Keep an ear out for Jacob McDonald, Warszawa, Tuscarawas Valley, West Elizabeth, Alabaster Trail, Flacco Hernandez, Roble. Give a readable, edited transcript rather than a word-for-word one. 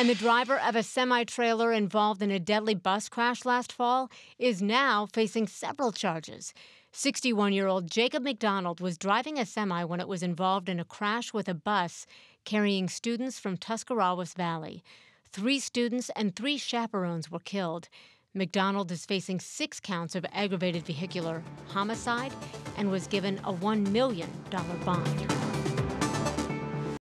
And the driver of a semi-trailer involved in a deadly bus crash last fall is now facing several charges. 61-year-old Jacob McDonald was driving a semi when it was involved in a crash with a bus carrying students from Tuscarawas Valley. 3 students and 3 chaperones were killed. McDonald is facing 6 counts of aggravated vehicular homicide and was given a $1 million bond.